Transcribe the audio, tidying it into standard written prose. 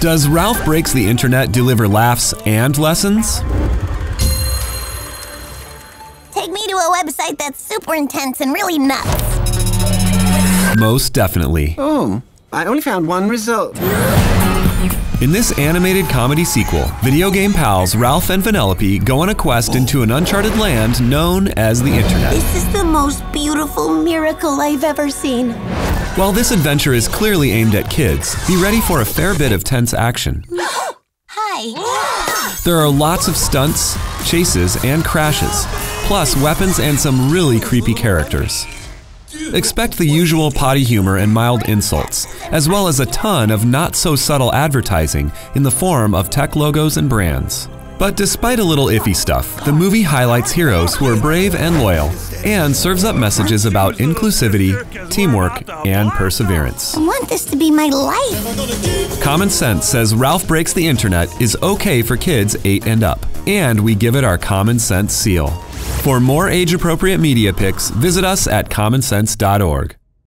Does Ralph Breaks the Internet deliver laughs and lessons? Take me to a website that's super intense and really nuts. Most definitely. Oh, I only found one result. In this animated comedy sequel, video game pals Ralph and Vanellope go on a quest into an uncharted land known as the Internet. This is the most beautiful miracle I've ever seen. While this adventure is clearly aimed at kids, be ready for a fair bit of tense action. Hi! There are lots of stunts, chases, and crashes, plus weapons and some really creepy characters. Expect the usual potty humor and mild insults, as well as a ton of not-so-subtle advertising in the form of tech logos and brands. But despite a little iffy stuff, the movie highlights heroes who are brave and loyal, and serves up messages about inclusivity, teamwork, and perseverance. I want this to be my life! Common Sense says Ralph Breaks the Internet is okay for kids 8 and up, and we give it our Common Sense seal. For more age-appropriate media picks, visit us at commonsense.org.